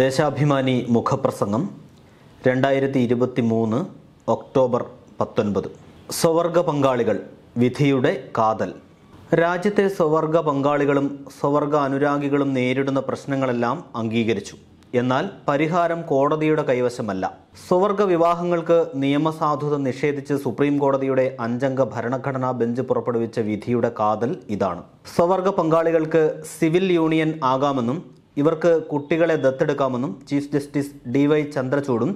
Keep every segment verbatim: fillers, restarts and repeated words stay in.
ദേശാഭിമാനി മുഖപ്രസംഗം രണ്ടായിരത്തി ഇരുപത്തി മൂന്ന് ഒക്ടോബർ പത്തൊൻപത്. സ്വവർഗ പങ്കാളികൾ വിധിയുടെ കാതൽ. രാജ്യത്തെ സ്വവർഗ പങ്കാളികളും സ്വവർഗ അനുരാഗികളും നേരിടുന്ന പ്രശ്നങ്ങളെല്ലാം അംഗീകരിച്ചു. എന്നാൽ പരിഹാരം കോടതിയുടെ കൈവശമല്ല. സ്വവർഗ വിവാഹങ്ങൾക്ക് നിയമസാധുത നിഷേധിച്ച് സുപ്രീം കോടതിയുടെ അഞ്ചംഗ ഭരണഘടനാ ബെഞ്ച് പുറപ്പെടുവിച്ച വിധിയുടെ കാതൽ ഇതാണ്. സ്വവർഗ പങ്കാളികൾക്ക് സിവിൽ യൂണിയൻ ആകാമെന്നും ഇവർക്ക് കുട്ടികളെ ദത്തെടുക്കാമെന്നും ചീഫ് ജസ്റ്റിസ് ഡി വൈ ചന്ദ്രചൂഡും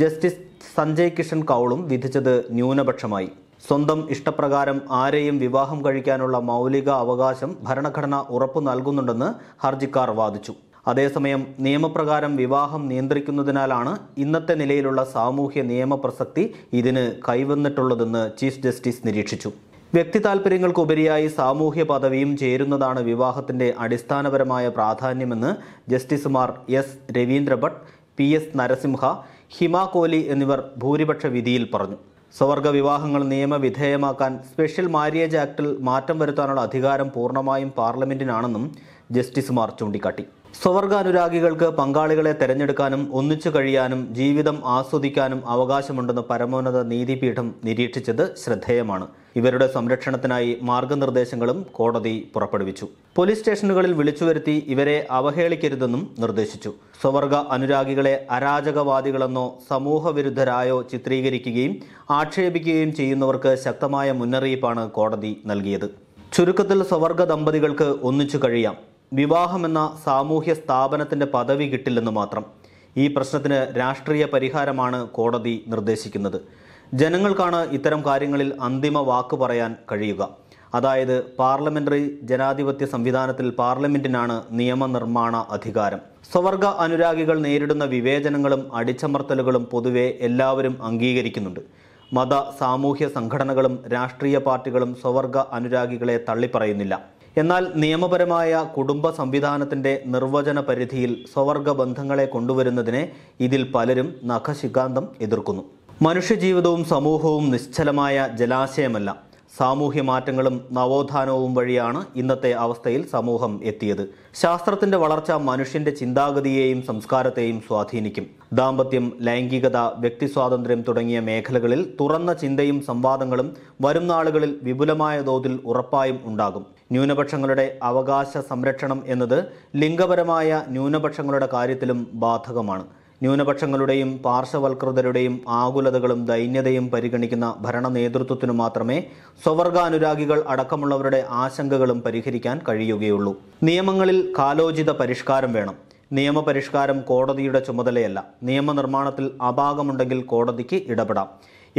ജസ്റ്റിസ് സഞ്ജയ് കിഷൻ കൗളും വിധിച്ചത് ന്യൂനപക്ഷമായി. സ്വന്തം ഇഷ്ടപ്രകാരം ആരെയും വിവാഹം കഴിക്കാനുള്ള മൗലിക അവകാശം ഭരണഘടന ഉറപ്പു നൽകുന്നുണ്ടെന്ന് ഹർജിക്കാർ വാദിച്ചു. അതേസമയം നിയമപ്രകാരം വിവാഹം നിയന്ത്രിക്കുന്നതിനാലാണ് ഇന്നത്തെ നിലയിലുള്ള സാമൂഹ്യ നിയമ പ്രസക്തി ഇതിന് കൈവന്നിട്ടുള്ളതെന്ന് ചീഫ് ജസ്റ്റിസ് നിരീക്ഷിച്ചു. വ്യക്തി താൽപര്യങ്ങൾക്കുപരിയായി സാമൂഹ്യ പദവിയും ചേരുന്നതാണ് വിവാഹത്തിന്റെ അടിസ്ഥാനപരമായ പ്രാധാന്യമെന്ന് ജസ്റ്റിസുമാർ S Ravindra Bhat, P S Narasimha, Hima Kohli എന്നിവർ ഭൂരിപക്ഷ വിധിയിൽ പറഞ്ഞു. സ്വവർഗ വിവാഹങ്ങൾ നിയമവിധേയമാക്കാൻ സ്പെഷ്യൽ മാര്യേജ് ആക്ടിൽ മാറ്റം വരുത്താനുള്ള അധികാരം പൂർണ്ണമായും പാർലമെന്റിനാണെന്നും ജസ്റ്റിസുമാർ ചൂണ്ടിക്കാട്ടി. സ്വവർഗ അനുരാഗികൾക്ക് പങ്കാളികളെ തെരഞ്ഞെടുക്കാനും ഒന്നിച്ചു കഴിയാനും ജീവിതം ആസ്വദിക്കാനും അവകാശമുണ്ടെന്ന് പരമോന്നത നീതിപീഠം നിരീക്ഷിച്ചത് ശ്രദ്ധേയമാണ്. ഇവരുടെ സംരക്ഷണത്തിനായി മാർഗനിർദ്ദേശങ്ങളും കോടതി പുറപ്പെടുവിച്ചു. പോലീസ് സ്റ്റേഷനുകളിൽ വിളിച്ചുവരുത്തി ഇവരെ അവഹേളിക്കരുതെന്നും നിർദ്ദേശിച്ചു. സ്വവർഗ അനുരാഗികളെ അരാജകവാദികളെന്നോ സമൂഹവിരുദ്ധരായോ ചിത്രീകരിക്കുകയും ആക്ഷേപിക്കുകയും ചെയ്യുന്നവർക്ക് ശക്തമായ മുന്നറിയിപ്പാണ് കോടതി നൽകിയത്. ചുരുക്കത്തിൽ, സ്വവർഗ ദമ്പതികൾക്ക് ഒന്നിച്ചു കഴിയാം, വിവാഹമെന്ന സാമൂഹ്യ സ്ഥാപനത്തിന്റെ പദവി കിട്ടില്ലെന്ന് മാത്രം. ഈ പ്രശ്നത്തിന് രാഷ്ട്രീയ പരിഹാരമാണ് കോടതി നിർദ്ദേശിക്കുന്നത്. ജനങ്ങൾക്കാണ് ഇത്തരം കാര്യങ്ങളിൽ അന്തിമ വാക്ക് പറയാൻ കഴിയുക. അതായത്, പാർലമെന്ററി ജനാധിപത്യ സംവിധാനത്തിൽ പാർലമെന്റിനാണ് നിയമനിർമ്മാണ അധികാരം. സ്വവർഗ അനുരാഗികൾ നേരിടുന്ന വിവേചനങ്ങളും അടിച്ചമർത്തലുകളും പൊതുവെ എല്ലാവരും അംഗീകരിക്കുന്നുണ്ട്. മത സാമൂഹ്യ സംഘടനകളും രാഷ്ട്രീയ പാർട്ടികളും സ്വവർഗ അനുരാഗികളെ തള്ളിപ്പറയുന്നില്ല. എന്നാൽ നിയമപരമായ കുടുംബ സംവിധാനത്തിന്റെ നിർവചന പരിധിയിൽ സ്വവർഗ ബന്ധങ്ങളെ കൊണ്ടുവരുന്നതിനെ ഇതിൽ പലരും നഖശിഖാന്തം എതിർക്കുന്നു. മനുഷ്യജീവിതവും സമൂഹവും നിശ്ചലമായ ജലാശയമല്ല. സാമൂഹ്യ മാറ്റങ്ങളും നവോത്ഥാനവും വഴിയാണ് ഇന്നത്തെ അവസ്ഥയിൽ സമൂഹം എത്തിയത്. ശാസ്ത്രത്തിന്റെ വളർച്ച മനുഷ്യന്റെ ചിന്താഗതിയെയും സംസ്കാരത്തെയും സ്വാധീനിക്കും. ദാമ്പത്യം, ലൈംഗികത, വ്യക്തി സ്വാതന്ത്ര്യം തുടങ്ങിയ മേഖലകളിൽ തുറന്ന ചിന്തയും സംവാദങ്ങളും വരും നാളുകളിൽ വിപുലമായ തോതിൽ ഉറപ്പായും ഉണ്ടാകും. ന്യൂനപക്ഷങ്ങളുടെ അവകാശ സംരക്ഷണം എന്നത് ലിംഗപരമായ ന്യൂനപക്ഷങ്ങളുടെ കാര്യത്തിലും ബാധകമാണ്. ന്യൂനപക്ഷങ്ങളുടെയും പാർശ്വവൽകൃതരുടെയും ആകുലതകളും ദൈന്യതയും പരിഗണിക്കുന്ന ഭരണ നേതൃത്വത്തിനു മാത്രമേ സ്വവർഗാനുരാഗികൾ അടക്കമുള്ളവരുടെ ആശങ്കകളും പരിഹരിക്കാൻ കഴിയുകയുള്ളൂ. നിയമങ്ങളിൽ കാലോചിത പരിഷ്കാരം വേണം. നിയമപരിഷ്കാരം കോടതിയുടെ ചുമതലയല്ല. നിയമനിർമ്മാണത്തിൽ അപാകമുണ്ടെങ്കിൽ കോടതിക്ക് ഇടപെടാം.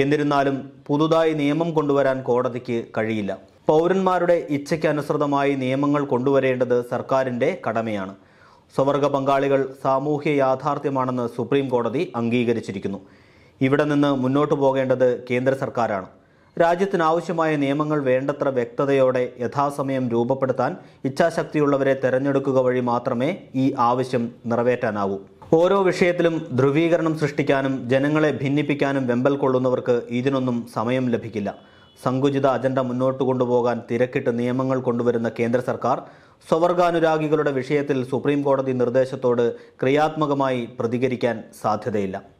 എന്നിരുന്നാലും പുതുതായി നിയമം കൊണ്ടുവരാൻ കോടതിക്ക് കഴിയില്ല. പൗരന്മാരുടെ ഇച്ഛയ്ക്കനുസൃതമായി നിയമങ്ങൾ കൊണ്ടുവരേണ്ടത് സർക്കാരിൻ്റെ കടമയാണ്. സ്വവർഗ പങ്കാളികൾ സാമൂഹ്യ യാഥാർത്ഥ്യമാണെന്ന് സുപ്രീം കോടതി അംഗീകരിച്ചിരിക്കുന്നു. ഇവിടെ നിന്ന് മുന്നോട്ടു പോകേണ്ടത് കേന്ദ്ര സർക്കാരാണ്. രാജ്യത്തിനാവശ്യമായ നിയമങ്ങൾ വേണ്ടത്ര വ്യക്തതയോടെ യഥാസമയം രൂപപ്പെടുത്താൻ ഇച്ഛാശക്തിയുള്ളവരെ തെരഞ്ഞെടുക്കുക വഴി മാത്രമേ ഈ ആവശ്യം നിറവേറ്റാനാവൂ. ഓരോ വിഷയത്തിലും ധ്രുവീകരണം സൃഷ്ടിക്കാനും ജനങ്ങളെ ഭിന്നിപ്പിക്കാനും വെമ്പൽ കൊള്ളുന്നവർക്ക് ഇതിനൊന്നും സമയം ലഭിക്കില്ല. സങ്കുചിത അജണ്ട മുന്നോട്ട് കൊണ്ടുപോകാൻ തിരക്കിട്ട് നിയമങ്ങൾ കൊണ്ടുവരുന്ന കേന്ദ്ര സർക്കാർ സ്വവർഗാനുരാഗികളുടെ വിഷയത്തിൽ സുപ്രീം കോടതി നിർദ്ദേശത്തോട് ക്രിയാത്മകമായി പ്രതികരിക്കാൻ സാധ്യതയില്ല.